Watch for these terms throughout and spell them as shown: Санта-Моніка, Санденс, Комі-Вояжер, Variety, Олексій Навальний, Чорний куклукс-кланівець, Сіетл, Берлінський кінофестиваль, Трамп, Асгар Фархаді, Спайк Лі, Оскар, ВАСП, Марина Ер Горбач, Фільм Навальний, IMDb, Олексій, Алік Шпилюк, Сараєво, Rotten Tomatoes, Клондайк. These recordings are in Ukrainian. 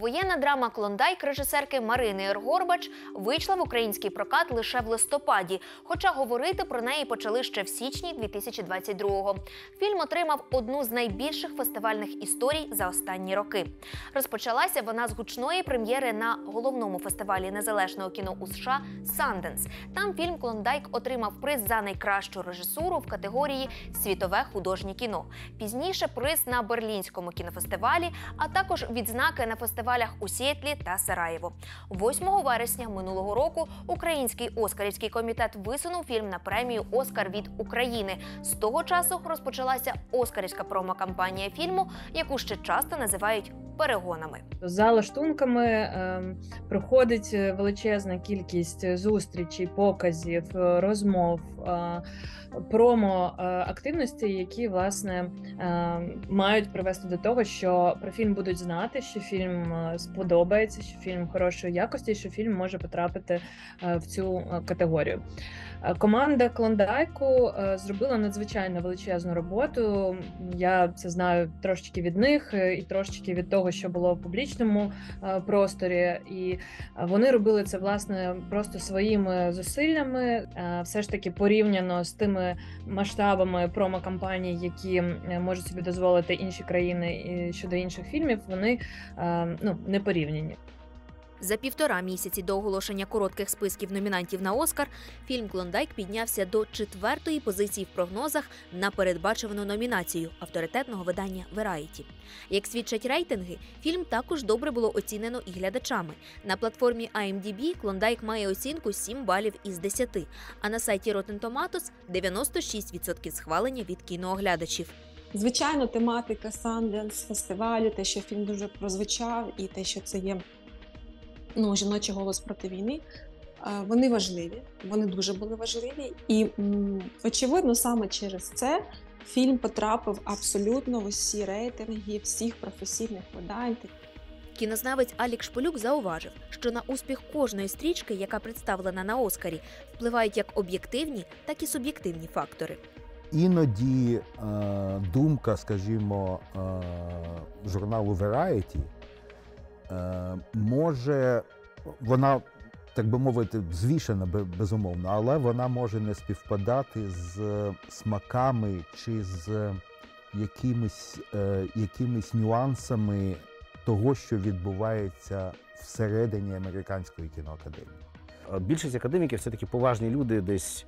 Воєнна драма «Клондайк» режисерки Марини Ер Горбач вийшла в український прокат лише в листопаді, хоча говорити про неї почали ще в січні 2022-го. Фільм отримав одну з найбільших фестивальних історій за останні роки. Розпочалася вона з гучної прем'єри на головному фестивалі незалежного кіно у США «Санденс». Там фільм «Клондайк» отримав приз за найкращу режисуру в категорії «Світове художнє кіно». Пізніше приз на Берлінському кінофестивалі, а також відзнаки на фестивалях у Сіетлі та Сараєво. 8 вересня минулого року Український Оскарівський комітет висунув фільм на премію «Оскар» від України. З того часу розпочалася оскарівська промо-кампанія фільму, яку ще часто називають перегонами. За лаштунками проходить величезна кількість зустрічей, показів, розмов, промо-активностей, які, власне, мають привести до того, що про фільм будуть знати, що фільм сподобається, що фільм хорошої якості, що фільм може потрапити в цю категорію. Команда «Клондайку» зробила надзвичайно величезну роботу. Я це знаю трошечки від них і трошечки від того, що було в публічному просторі. І вони робили це, власне, просто своїми зусиллями. Все ж таки порівняно з тими масштабами промо-кампаній, які можуть собі дозволити інші країни щодо інших фільмів, вони не порівняні. За півтора місяці до оголошення коротких списків номінантів на «Оскар» фільм «Клондайк» піднявся до 4-ї позиції в прогнозах на передбачувану номінацію авторитетного видання «Variety». Як свідчать рейтинги, фільм також добре було оцінено і глядачами. На платформі IMDb «Клондайк» має оцінку 7 балів із 10, а на сайті Rotten Tomatoes 96% схвалення від кінооглядачів. Звичайно, тематика Санденс фестивалю, те, що фільм дуже прозвучав, і те, що це є жіночий голос проти війни, вони важливі, вони дуже були важливі. І, очевидно, саме через це фільм потрапив абсолютно в усі рейтинги всіх професійних видань. Кінознавець Алік Шпилюк зауважив, що на успіх кожної стрічки, яка представлена на «Оскарі», впливають як об'єктивні, так і суб'єктивні фактори. Іноді думка, скажімо, журналу «Variety», може, вона, так би мовити, звішена, безумовно, але вона може не співпадати з смаками чи з якимись нюансами того, що відбувається всередині Американської кіноакадемії. Більшість академіків все-таки поважні люди десь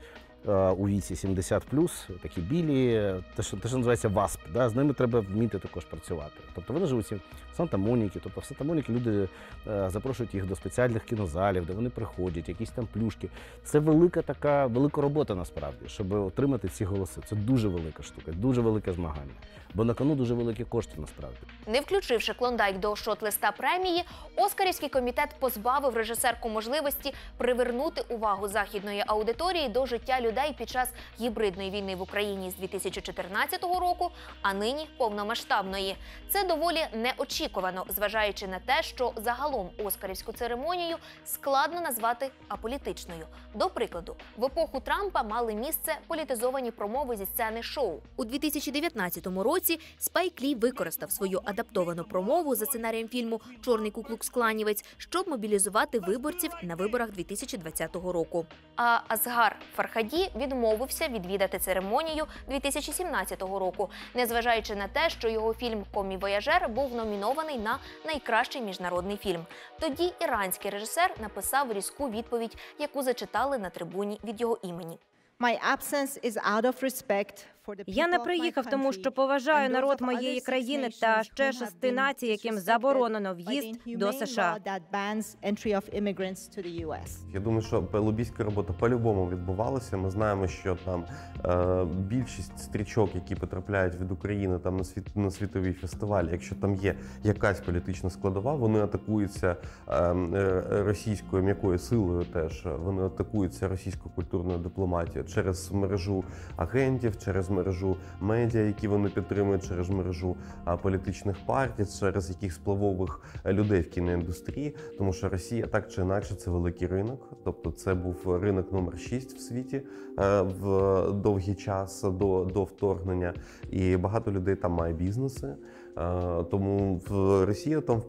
у віці 70+, такі білі, те, що називається ВАСП, з ними треба вміти також працювати. Тобто вони живуть в Санта-Моніки, тобто в Санта-Моніки люди запрошують їх до спеціальних кінозалів, де вони приходять, якісь там плюшки. Це велика робота насправді, щоб отримати ці голоси. Це дуже велика штука, дуже велике змагання, бо на кону дуже великі кошти насправді. Не включивши «Клондайк» до шорт-листа премії, Оскарівський комітет позбавив режисерку можливості привернути увагу західної аудиторії до життя людей під час гібридної війни в Україні з 2014 року, а нині повномасштабної. Це доволі неочікувано, зважаючи на те, що загалом оскарівську церемонію складно назвати аполітичною. До прикладу, в епоху Трампа мали місце політизовані промови зі сцени шоу. У 2019 році Спайк Лі використав свою адаптовану промову за сценарієм фільму «Чорний куклукс-кланівець», щоб мобілізувати виборців на виборах 2020 року. А Асгар Фархаді відмовився відвідати церемонію 2017 року, незважаючи на те, що його фільм «Комі-Вояжер» був номінований на найкращий міжнародний фільм. Тоді іранський режисер написав різку відповідь, яку зачитали на трибуні від його імені. Я не приїхав, тому що поважаю народ моєї країни та ще 6 націй, яким заборонено в'їзд до США. Я думаю, що лобістська робота по-любому відбувалася. Ми знаємо, що там більшість стрічок, які потрапляють від України на світові фестивалі, якщо там є якась політична складова, вони атакуються російською м'якою силою теж. Вони атакуються російською культурною дипломатією через мережу агентів, через мережу медіа, які вони підтримують, через мережу політичних партій, через яких впливових людей в кіноіндустрії, тому що Росія так чи інакше це великий ринок, тобто це був ринок номер 6 в світі в довгий час до вторгнення, і багато людей там має бізнеси, тому Росія там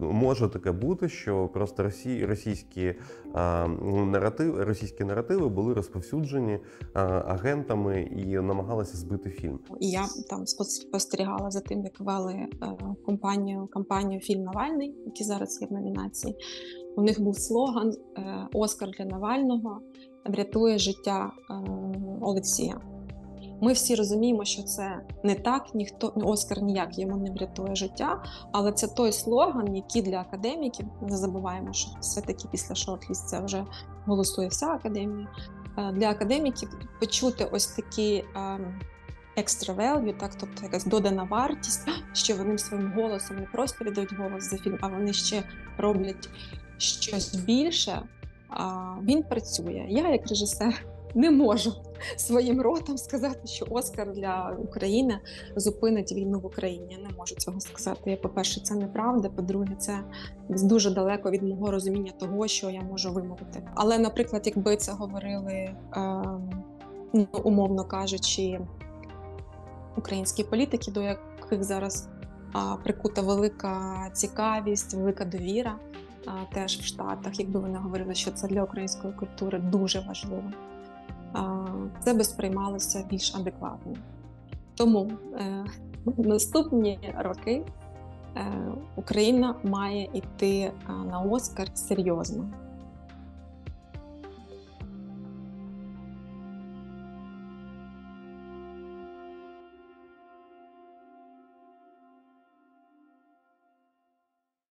може таке бути, що просто російські наративи були розповсюджені агентами і намагалися збити фільм. І я там спостерігала за тим, як вели кампанію «Фільм Навальний», який зараз є в номінації. У них був слоган «Оскар для Навального врятує життя Олексія». Ми всі розуміємо, що це не так, ніхто, Оскар ніяк йому не врятує життя, але це той слоган, який для академіків, не забуваємо, що все-таки після шорт-ліста вже голосує вся академія, для академіків почути ось такий extra value, так, тобто якась додана вартість, що вони своїм голосом не просто віддають голос за фільм, а вони ще роблять щось більше, він працює. Я як режисер не можу своїм ротом сказати, що Оскар для України зупинить війну в Україні. Я не можу цього сказати. Я, по-перше, це неправда. По-друге, це дуже далеко від мого розуміння того, що я можу вимовити. Але, наприклад, якби це говорили, умовно кажучи, українські політики, до яких зараз прикута велика цікавість, велика довіра теж в Штатах, якби вони говорили, що це для української культури дуже важливо, це би сприймалося більш адекватно. Тому наступні роки Україна має йти на Оскар серйозно.